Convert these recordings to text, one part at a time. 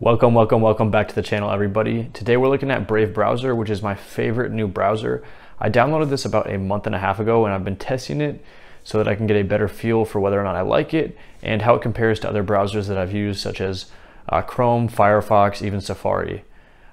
Welcome back to the channel, everybody. Today we're looking at Brave browser, which is my favorite new browser. I downloaded this about a month and a half ago, and I've been testing it so that I can get a better feel for whether or not I like it and how it compares to other browsers that I've used, such as Chrome, Firefox, even Safari.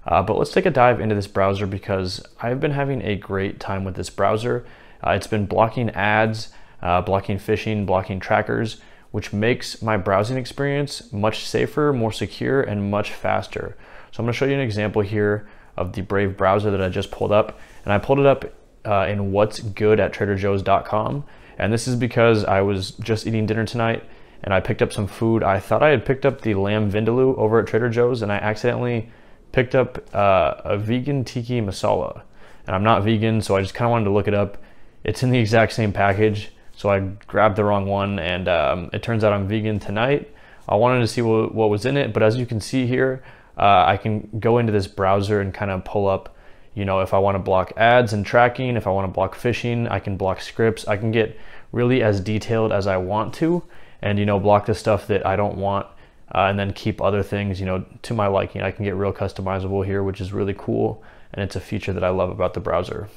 But let's take a dive into this browser because I've been having a great time with this browser. It's been blocking ads, blocking phishing, blocking trackers, which makes my browsing experience much safer, more secure, and much faster. So I'm gonna show you an example here of the Brave browser that I just pulled up. And I pulled it up in what's good at traderjoes.com. And this is because I was just eating dinner tonight and I picked up some food. I thought I had picked up the lamb vindaloo over at Trader Joe's, and I accidentally picked up a vegan tiki masala. And I'm not vegan, so I just kind of wanted to look it up. It's in the exact same package. So I grabbed the wrong one, and it turns out I'm vegan tonight. I wanted to see what was in it, but as you can see here, I can go into this browser and kind of pull up, you know, if I want to block ads and tracking, if I want to block phishing, I can block scripts. I can get really as detailed as I want to, and, you know, block the stuff that I don't want, and then keep other things, you know, to my liking. I can get real customizable here, which is really cool, and it's a feature that I love about the browser.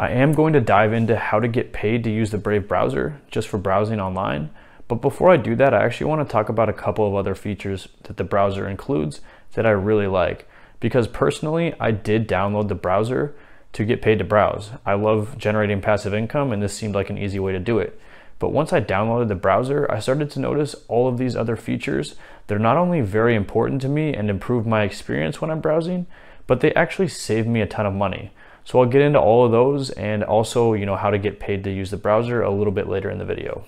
I am going to dive into how to get paid to use the Brave browser just for browsing online. But before I do that, I actually want to talk about a couple of other features that the browser includes that I really like. Because personally, I did download the browser to get paid to browse. I love generating passive income, and this seemed like an easy way to do it. But once I downloaded the browser, I started to notice all of these other features. They're not only very important to me and improve my experience when I'm browsing, but they actually save me a ton of money. So I'll get into all of those and also, you know, how to get paid to use the browser a little bit later in the video.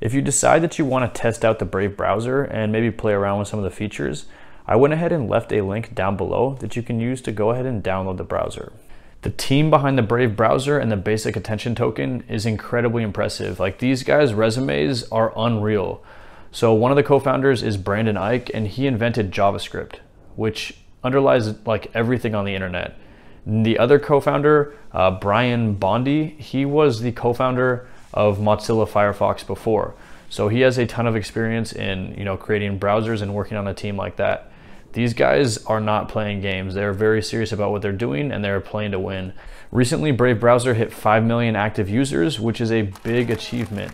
If you decide that you want to test out the Brave browser and maybe play around with some of the features, I went ahead and left a link down below that you can use to go ahead and download the browser. The team behind the Brave browser and the basic attention token is incredibly impressive. Like, these guys' resumes are unreal. So one of the co-founders is Brandon Eich, and he invented JavaScript, which underlies like everything on the internet. The other co-founder, Brian Bondy, he was the co-founder of Mozilla Firefox before. So he has a ton of experience in, you know, creating browsers and working on a team like that. These guys are not playing games. They're very serious about what they're doing, and they're playing to win. Recently, Brave browser hit 5 million active users, which is a big achievement.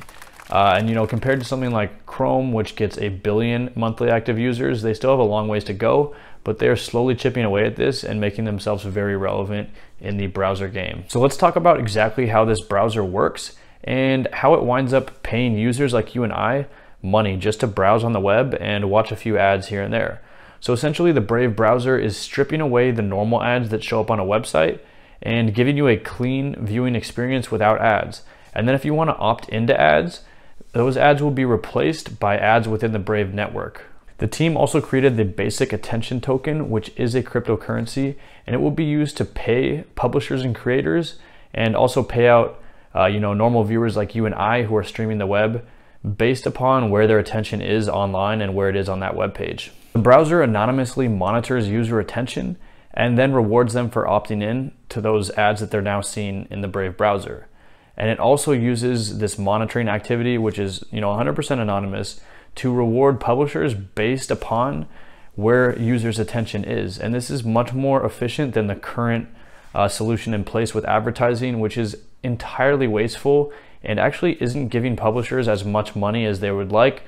And, you know, compared to something like Chrome, which gets 1 billion monthly active users, they still have a long ways to go, but they are slowly chipping away at this and making themselves very relevant in the browser game. So let's talk about exactly how this browser works and how it winds up paying users like you and I money just to browse on the web and watch a few ads here and there. So essentially, the Brave browser is stripping away the normal ads that show up on a website and giving you a clean viewing experience without ads. And then if you want to opt into ads, those ads will be replaced by ads within the Brave network. The team also created the basic attention token, which is a cryptocurrency, and it will be used to pay publishers and creators, and also pay out you know, normal viewers like you and I who are streaming the web based upon where their attention is online and where it is on that web page. The browser anonymously monitors user attention and then rewards them for opting in to those ads that they're now seeing in the Brave browser. And it also uses this monitoring activity, which is, you know, 100% anonymous, to reward publishers based upon where users' attention is. And this is much more efficient than the current solution in place with advertising, which is entirely wasteful and actually isn't giving publishers as much money as they would like,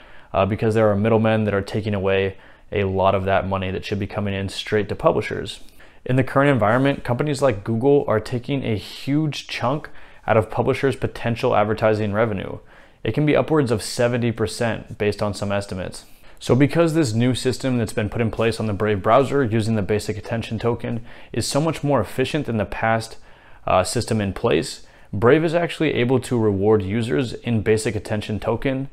because there are middlemen that are taking away a lot of that money that should be coming in straight to publishers. In the current environment, companies like Google are taking a huge chunk out of publishers' potential advertising revenue. It can be upwards of 70% based on some estimates. So because this new system that's been put in place on the Brave browser using the basic attention token is so much more efficient than the past system in place, Brave is actually able to reward users in basic attention token,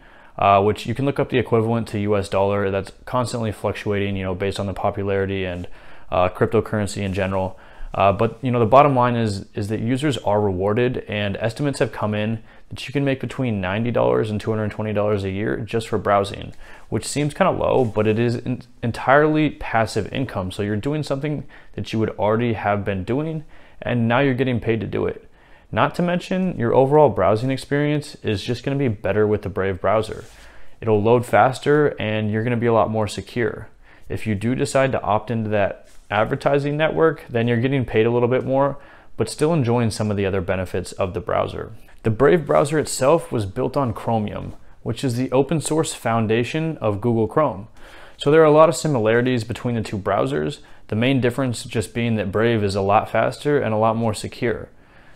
which you can look up the equivalent to US dollar. That's constantly fluctuating, you know, based on the popularity and cryptocurrency in general. But, you know, the bottom line is that users are rewarded, and estimates have come in that you can make between $90 and $220 a year just for browsing, which seems kind of low, but it is entirely passive income. So you're doing something that you would already have been doing, and now you're getting paid to do it. Not to mention, your overall browsing experience is just going to be better with the Brave browser. It'll load faster, and you're going to be a lot more secure. If you do decide to opt into that advertising network, then you're getting paid a little bit more, but still enjoying some of the other benefits of the browser. The Brave browser itself was built on Chromium, which is the open source foundation of Google Chrome. So there are a lot of similarities between the two browsers, the main difference just being that Brave is a lot faster and a lot more secure.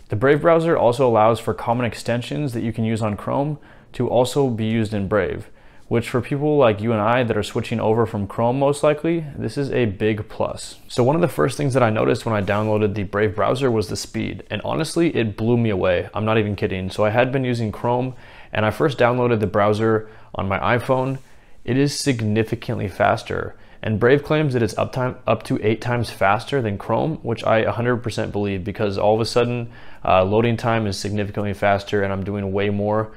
The Brave browser also allows for common extensions that you can use on Chrome to also be used in Brave, which for people like you and I that are switching over from Chrome most likely, this is a big plus. So one of the first things that I noticed when I downloaded the Brave browser was the speed, and honestly, it blew me away. I'm not even kidding. So I had been using Chrome, and I first downloaded the browser on my iPhone. It is significantly faster, and Brave claims that it's up to 8 times faster than Chrome, which I 100% believe, because all of a sudden loading time is significantly faster and I'm doing way more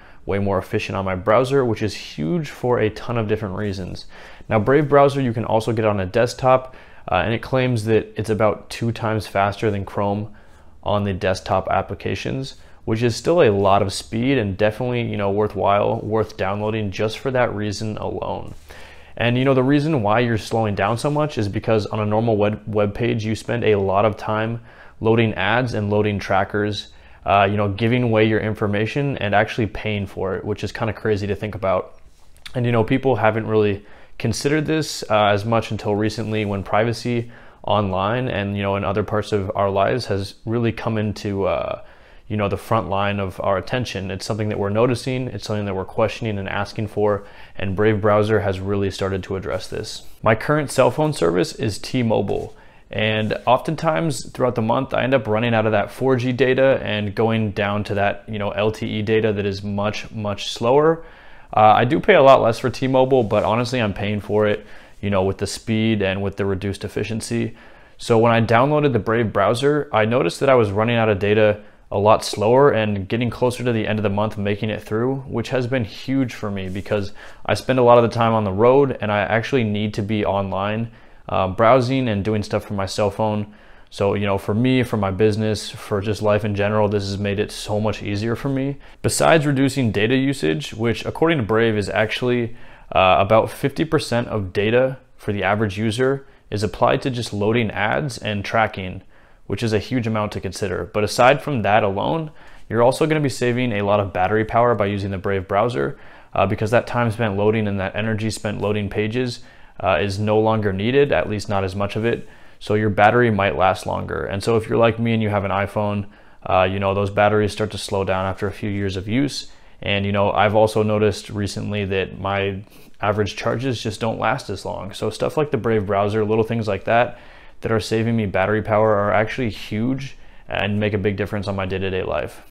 efficient on my browser, which is huge for a ton of different reasons. Now, Brave browser, you can also get on a desktop, and it claims that it's about 2 times faster than Chrome on the desktop applications, which is still a lot of speed and definitely, you know, worthwhile, worth downloading just for that reason alone. And you know, the reason why you're slowing down so much is because on a normal web page, you spend a lot of time loading ads and loading trackers, you know, giving away your information and actually paying for it, which is kind of crazy to think about. And you know, people haven't really considered this as much until recently, when privacy online and, you know, in other parts of our lives has really come into you know, the front line of our attention. It's something that we're noticing, it's something that we're questioning and asking for, and Brave browser has really started to address this. My current cell phone service is T-Mobile, and oftentimes throughout the month I end up running out of that 4G data and going down to that, you know, LTE data that is much slower. I do pay a lot less for T-Mobile, but honestly I'm paying for it, you know, with the speed and with the reduced efficiency. So when I downloaded the Brave browser, I noticed that I was running out of data a lot slower and getting closer to the end of the month making it through, which has been huge for me because I spend a lot of the time on the road and I actually need to be online browsing and doing stuff from my cell phone. So, you know, for me, for my business, for just life in general, this has made it so much easier for me. Besides reducing data usage, which according to Brave is actually about 50% of data for the average user is applied to just loading ads and tracking, which is a huge amount to consider. But aside from that alone, you're also going to be saving a lot of battery power by using the Brave browser, because that time spent loading and that energy spent loading pages is no longer needed, at least not as much of it. So your battery might last longer. And so if you're like me and you have an iPhone, you know, those batteries start to slow down after a few years of use. And you know, I've also noticed recently that my average charges just don't last as long. So stuff like the Brave browser, little things like that are saving me battery power are actually huge and make a big difference on my day-to-day life.